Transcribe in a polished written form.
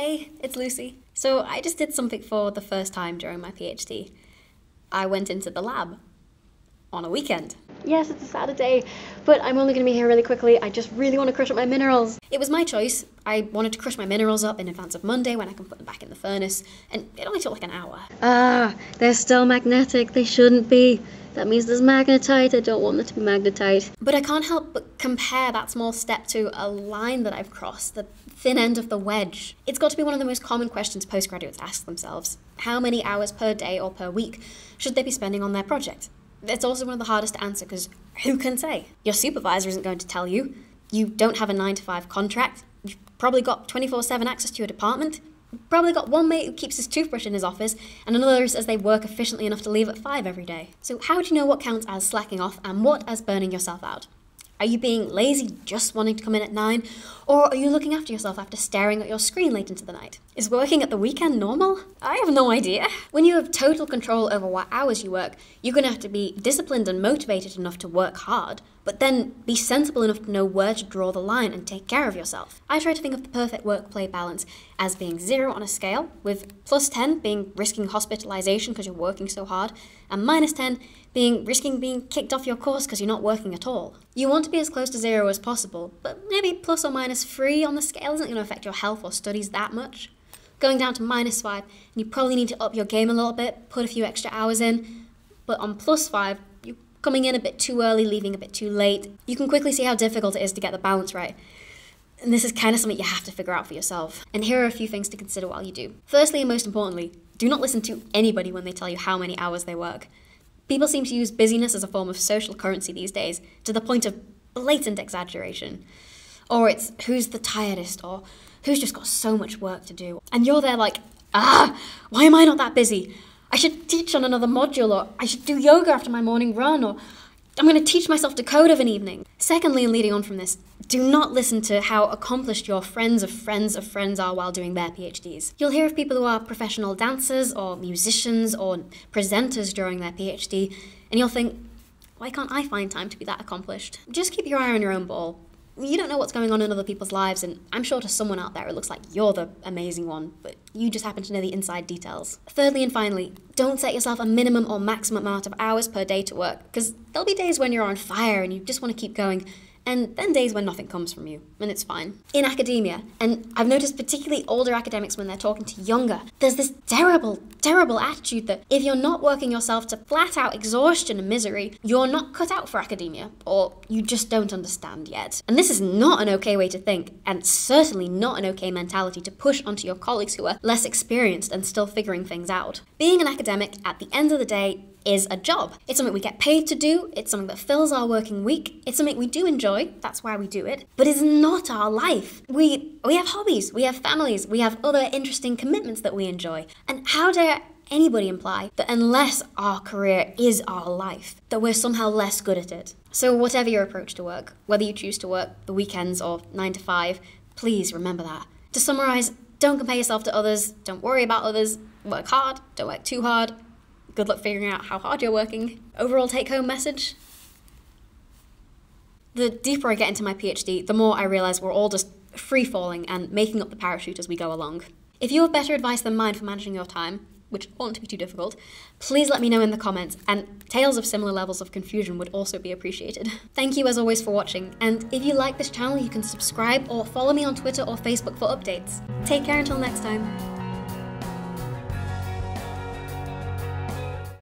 Hey, it's Lucy. So I just did something for the first time during my PhD. I went into the lab on a weekend. Yes, it's a Saturday, but I'm only going to be here really quickly. I just really want to crush up my minerals. It was my choice. I wanted to crush my minerals up in advance of Monday when I can put them back in the furnace, and it only took like an hour. Ah, they're still magnetic. They shouldn't be. That means there's magnetite. I don't want there to be magnetite. But I can't help but compare that small step to a line that I've crossed, the thin end of the wedge. It's got to be one of the most common questions postgraduates ask themselves. How many hours per day or per week should they be spending on their project? It's also one of the hardest to answer because who can say? Your supervisor isn't going to tell you. You don't have a 9-to-5 contract. You've probably got 24/7 access to your department. You've probably got one mate who keeps his toothbrush in his office and another who says they work efficiently enough to leave at 5 every day. So how do you know what counts as slacking off and what as burning yourself out? Are you being lazy, just wanting to come in at 9? Or are you looking after yourself after staring at your screen late into the night? Is working at the weekend normal? I have no idea. When you have total control over what hours you work, you're going to have to be disciplined and motivated enough to work hard, but then be sensible enough to know where to draw the line and take care of yourself. I try to think of the perfect work-play balance as being 0 on a scale, with +10 being risking hospitalization because you're working so hard, and -10 being risking being kicked off your course because you're not working at all. You want to be as close to 0 as possible, but maybe ±3 on the scale isn't going to affect your health or studies that much. Going down to -5, and you probably need to up your game a little bit, put a few extra hours in, but on +5, you're coming in a bit too early, leaving a bit too late. You can quickly see how difficult it is to get the balance right. And this is kind of something you have to figure out for yourself. And here are a few things to consider while you do. Firstly, and most importantly, do not listen to anybody when they tell you how many hours they work. People seem to use busyness as a form of social currency these days, to the point of blatant exaggeration. Or it's who's the tiredest, or who's just got so much work to do. And you're there like, why am I not that busy? I should teach on another module, or I should do yoga after my morning run, or I'm going to teach myself to code of an evening. Secondly, and leading on from this, do not listen to how accomplished your friends of friends of friends are while doing their PhDs. You'll hear of people who are professional dancers or musicians or presenters during their PhD, and you'll think, why can't I find time to be that accomplished? Just keep your eye on your own ball. You don't know what's going on in other people's lives, and I'm sure to someone out there it looks like you're the amazing one, but you just happen to know the inside details. Thirdly and finally, don't set yourself a minimum or maximum amount of hours per day to work, because there'll be days when you're on fire and you just want to keep going, and then days when nothing comes from you, and it's fine. In academia, and I've noticed particularly older academics when they're talking to younger, there's this terrible, terrible attitude that if you're not working yourself to flat out exhaustion and misery, you're not cut out for academia, or you just don't understand yet. And this is not an okay way to think, and certainly not an okay mentality to push onto your colleagues who are less experienced and still figuring things out. Being an academic, at the end of the day, is a job. It's something we get paid to do, it's something that fills our working week, it's something we do enjoy, that's why we do it, but it's not our life. We have hobbies, we have families, we have other interesting commitments that we enjoy. And how dare anybody imply that unless our career is our life, that we're somehow less good at it. So whatever your approach to work, whether you choose to work the weekends or 9 to 5, please remember that. To summarize, don't compare yourself to others, don't worry about others, work hard, don't work too hard, good luck figuring out how hard you're working. Overall take-home message? The deeper I get into my PhD, the more I realise we're all just free-falling and making up the parachute as we go along. If you have better advice than mine for managing your time, which oughtn't to be too difficult, please let me know in the comments, and tales of similar levels of confusion would also be appreciated. Thank you as always for watching, and if you like this channel, you can subscribe or follow me on Twitter or Facebook for updates. Take care until next time.